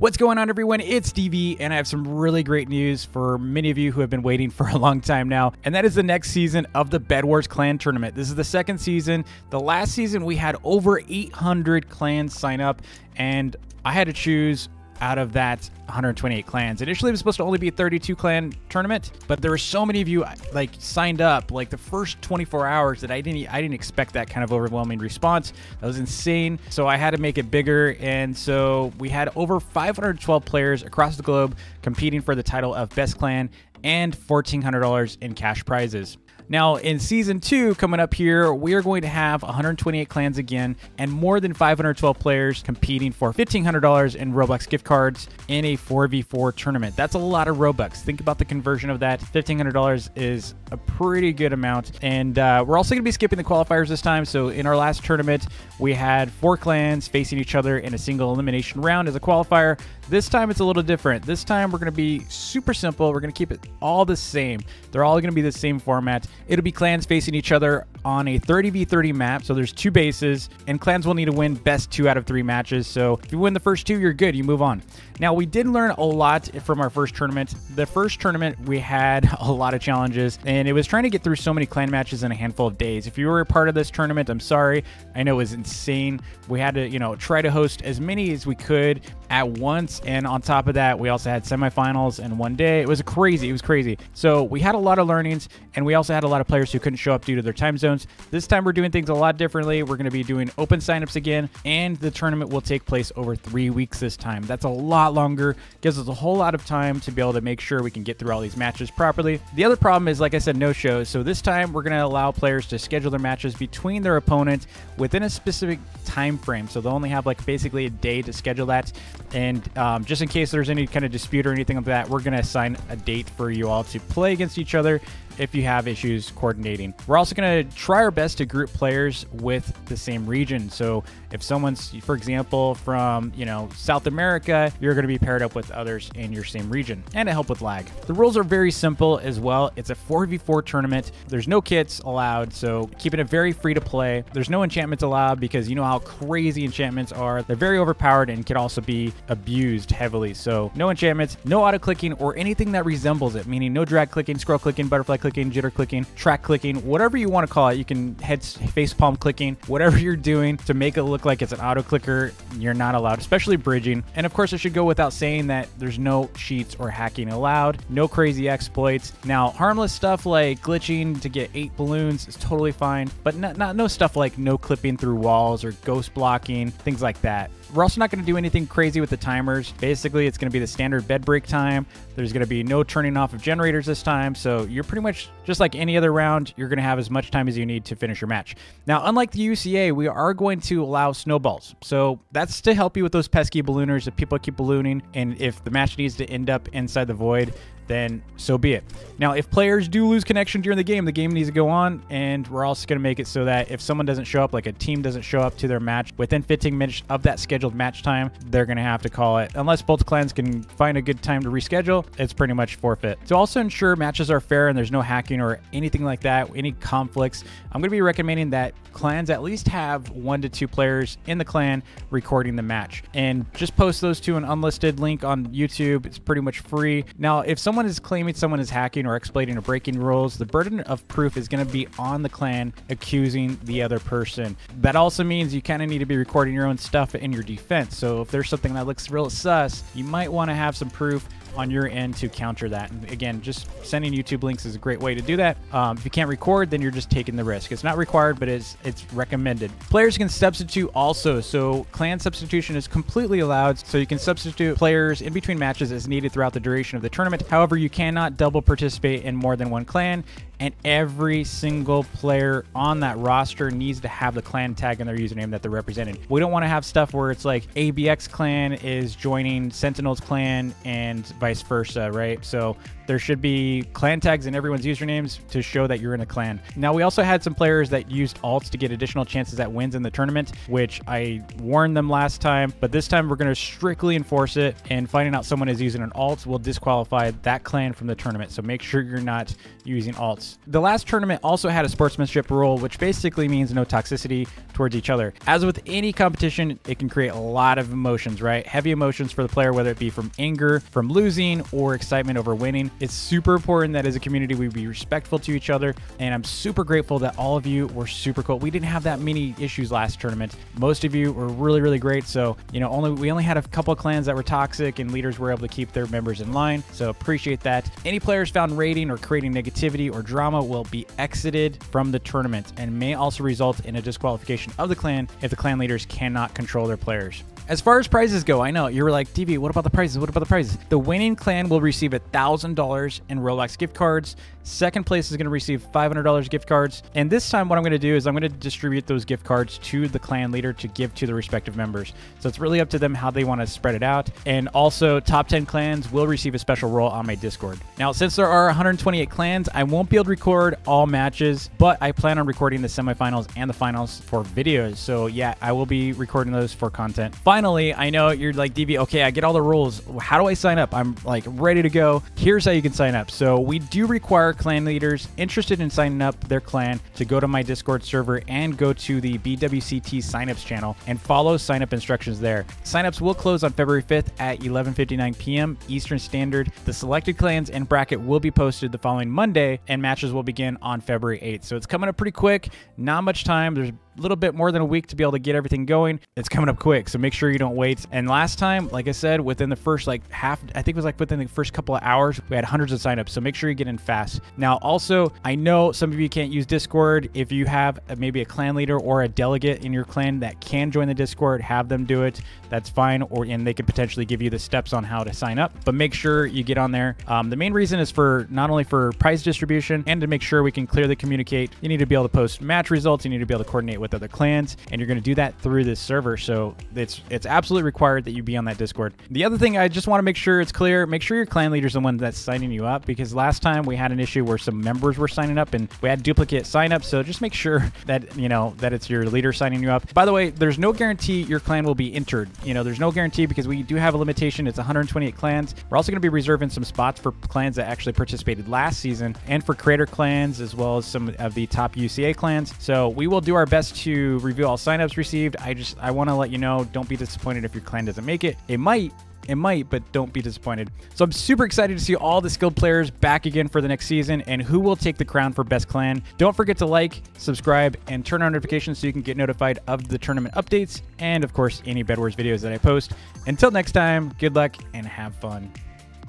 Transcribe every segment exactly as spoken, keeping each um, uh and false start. What's going on, everyone? It's D V, and I have some really great news for many of you who have been waiting for a long time now, and that is the next season of the BedWars clan tournament. This is the second season. The last season, we had over eight hundred clans sign up, and I had to choose out of that one hundred twenty-eight clans. Initially, it was supposed to only be a thirty-two clan tournament, but there were so many of you like signed up like the first twenty-four hours that I didn't I didn't expect that kind of overwhelming response. That was insane. So I had to make it bigger, and so we had over five hundred twelve players across the globe competing for the title of best clan and fourteen hundred dollars in cash prizes. Now, in season two, coming up here, we are going to have one hundred twenty-eight clans again and more than five hundred twelve players competing for fifteen hundred dollars in Robux gift cards in a four v four tournament. That's a lot of Robux. Think about the conversion of that. fifteen hundred dollars is a pretty good amount. And uh, we're also going to be skipping the qualifiers this time. So in our last tournament, we had four clans facing each other in a single elimination round as a qualifier. This time, it's a little different. This time, we're going to be super simple. We're going to keep it all the same. They're all going to be the same format. It'll be clans facing each other on a thirty v thirty map, so there's two bases, and clans will need to win best two out of three matches. So if you win the first two, you're good, you move on. Now, we did learn a lot from our first tournament. The first tournament, we had a lot of challenges, and it was trying to get through so many clan matches in a handful of days. If you were a part of this tournament, I'm sorry. I know it was insane. We had to, you know, try to host as many as we could at once, and on top of that, we also had semifinals in one day. It was crazy, it was crazy. So we had a lot of learnings, and we also had a lot of players who couldn't show up due to their time zones. This time we're doing things a lot differently. We're going to be doing open signups again, and the tournament will take place over three weeks this time. That's a lot longer, gives us a whole lot of time to be able to make sure we can get through all these matches properly. The other problem is, like I said, no shows. So this time we're going to allow players to schedule their matches between their opponents within a specific time frame. So they'll only have like basically a day to schedule that. And um, just in case there's any kind of dispute or anything like that, we're going to assign a date for you all to play against each other if you have issues coordinating. We're also going to try our best to group players with the same region. So if someone's, for example, from, you know, South America, you're going to be paired up with others in your same region, and to help with lag. The rules are very simple as well. It's a four v four tournament. There's no kits allowed, so keeping it very free to play. There's no enchantments allowed because you know how crazy enchantments are. They're very overpowered and can also be abused heavily. So no enchantments, no auto clicking or anything that resembles it, meaning no drag clicking, scroll clicking, butterfly clicking, jitter clicking, track clicking, whatever you want to call it. You can head face palm clicking, whatever you're doing to make it look like it's an auto clicker. You're not allowed, especially bridging. And of course, it should go without saying that there's no cheats or hacking allowed, no crazy exploits. Now, harmless stuff like glitching to get eight balloons is totally fine, but not, not no stuff like no clipping through walls or ghost blocking, things like that. We're also not going to do anything crazy with the timers. Basically, it's going to be the standard bed break time. There's going to be no turning off of generators this time. So you're pretty much just like any other round. You're going to have as much time as you need to finish your match. Now, unlike the U C A, we are going to allow snowballs. So that's to help you with those pesky ballooners. If people keep ballooning and if the match needs to end up inside the void, then so be it. Now, if players do lose connection during the game, the game needs to go on, and we're also going to make it so that if someone doesn't show up, like a team doesn't show up to their match within fifteen minutes of that scheduled match time, they're going to have to call it. Unless both clans can find a good time to reschedule, it's pretty much forfeit. To also ensure matches are fair and there's no hacking or anything like that, any conflicts, I'm going to be recommending that clans at least have one to two players in the clan recording the match, and just post those to an unlisted link on YouTube. It's pretty much free. Now, if someone is claiming someone is hacking or exploiting or breaking rules, the burden of proof is going to be on the clan accusing the other person. That also means you kind of need to be recording your own stuff in your defense. So if there's something that looks real sus, you might want to have some proof on your end to counter that. And again, just sending YouTube links is a great way to do that. Um, if you can't record, then you're just taking the risk. It's not required, but it's it's recommended. Players can substitute also, so clan substitution is completely allowed, so you can substitute players in between matches as needed throughout the duration of the tournament. However, you cannot double participate in more than one clan, and every single player on that roster needs to have the clan tag in their username that they're represented. We don't want to have stuff where it's like A B X clan is joining Sentinel's clan and vice versa, right? So there should be clan tags in everyone's usernames to show that you're in a clan. Now, we also had some players that used alts to get additional chances at wins in the tournament, which I warned them last time, but this time we're going to strictly enforce it, and finding out someone is using an alt will disqualify that clan from the tournament. So make sure you're not using alts. The last tournament also had a sportsmanship rule, which basically means no toxicity towards each other. As with any competition, it can create a lot of emotions, right? Heavy emotions for the player, whether it be from anger, from losing, or excitement over winning. It's super important that as a community, we be respectful to each other. And I'm super grateful that all of you were super cool. We didn't have that many issues last tournament. Most of you were really, really great. So, you know, only we only had a couple of clans that were toxic, and leaders were able to keep their members in line. So appreciate that. Any players found raiding or creating negativity or drama will be exited from the tournament and may also result in a disqualification of the clan if the clan leaders cannot control their players. As far as prizes go, I know you were like, D V, what about the prizes? What about the prizes? The winning clan will receive one thousand dollars in Robux gift cards. Second place is going to receive five hundred dollars gift cards. And this time what I'm going to do is I'm going to distribute those gift cards to the clan leader to give to the respective members. So it's really up to them how they want to spread it out. And also top ten clans will receive a special role on my Discord. Now, since there are one hundred twenty-eight clans, I won't be able to record all matches, but I plan on recording the semifinals and the finals for videos. So yeah, I will be recording those for content. Finally, I know you're like, D V, okay, I get all the rules. How do I sign up? I'm like ready to go. Here's how you can sign up. So we do require clan leaders interested in signing up their clan to go to my Discord server and go to the B W C T signups channel and follow signup instructions there. Signups will close on February fifth at eleven fifty-nine p m Eastern Standard. The selected clans and bracket will be posted the following Monday, and matches will begin on February eighth. So it's coming up pretty quick. Not much time. There's little bit more than a week to be able to get everything going. It's coming up quick, so make sure you don't wait. And last time, like I said, within the first like half, I think it was like within the first couple of hours, we had hundreds of signups, so make sure you get in fast. Now, also, I know some of you can't use Discord. If you have a, maybe a clan leader or a delegate in your clan that can join the Discord, have them do it. That's fine, or and they could potentially give you the steps on how to sign up, but make sure you get on there. Um, the main reason is for not only for prize distribution and to make sure we can clearly communicate. You need to be able to post match results. You need to be able to coordinate with other clans, and you're going to do that through this server. So it's it's absolutely required that you be on that Discord. The other thing I just want to make sure it's clear, make sure your clan leader's the one that's signing you up, because last time we had an issue where some members were signing up and we had duplicate signups. So just make sure that you know that it's your leader signing you up. By the way, there's no guarantee your clan will be entered. You know, there's no guarantee because we do have a limitation. It's one hundred twenty-eight clans. We're also going to be reserving some spots for clans that actually participated last season and for creator clans, as well as some of the top U C A clans. So we will do our best to to review all signups received. I just, I want to let you know, don't be disappointed if your clan doesn't make it. It might, it might, but don't be disappointed. So I'm super excited to see all the skilled players back again for the next season and who will take the crown for best clan. Don't forget to like, subscribe, and turn on notifications so you can get notified of the tournament updates and of course, any BedWars videos that I post. Until next time, good luck and have fun.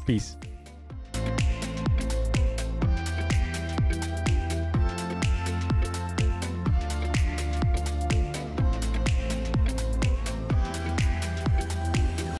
Peace.